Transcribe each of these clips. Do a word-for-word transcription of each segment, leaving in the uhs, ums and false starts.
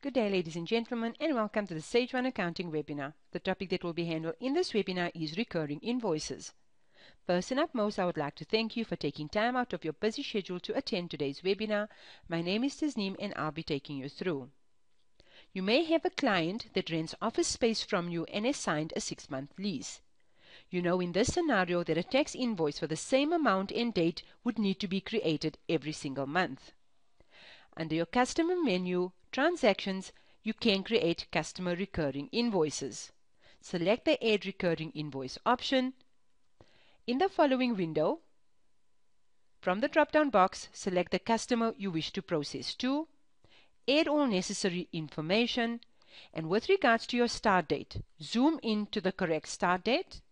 Good day, ladies and gentlemen, and welcome to the Stage one Accounting webinar. The topic that will be handled in this webinar is recurring invoices. First and upmost, I would like to thank you for taking time out of your busy schedule to attend today's webinar. My name is Tasneem, and I'll be taking you through. You may have a client that rents office space from you and has signed a six-month lease. You know in this scenario that a tax invoice for the same amount and date would need to be created every single month. Under your customer menu, Transactions, you can create customer recurring invoices. Select the Add Recurring Invoice option. In the following window, from the drop-down box, select the customer you wish to process to, add all necessary information, and with regards to your start date, zoom in to the correct start date.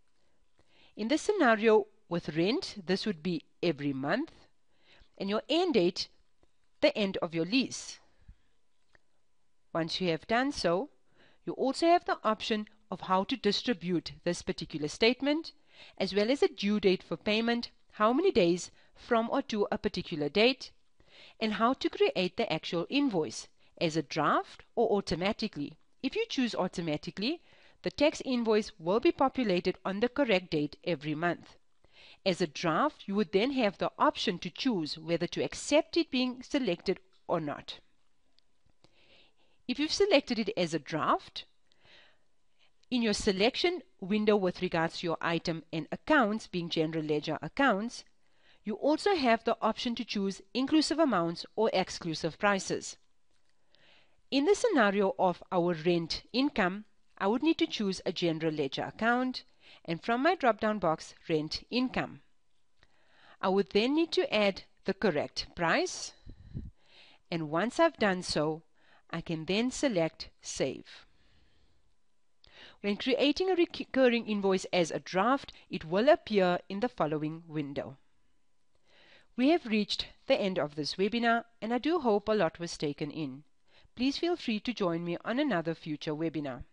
In this scenario, with rent, this would be every month, and your end date, the end of your lease. Once you have done so, you also have the option of how to distribute this particular statement, as well as a due date for payment, how many days from or to a particular date, and how to create the actual invoice as a draft or automatically. If you choose automatically, the tax invoice will be populated on the correct date every month. As a draft, you would then have the option to choose whether to accept it being selected or not. If you've selected it as a draft, in your selection window with regards to your item and accounts, being general ledger accounts, you also have the option to choose inclusive amounts or exclusive prices. In the scenario of our rent income, I would need to choose a general ledger account, and from my drop-down box, rent income. I would then need to add the correct price, and once I've done so, I can then select Save. When creating a recurring invoice as a draft, it will appear in the following window. We have reached the end of this webinar, and I do hope a lot was taken in. Please feel free to join me on another future webinar.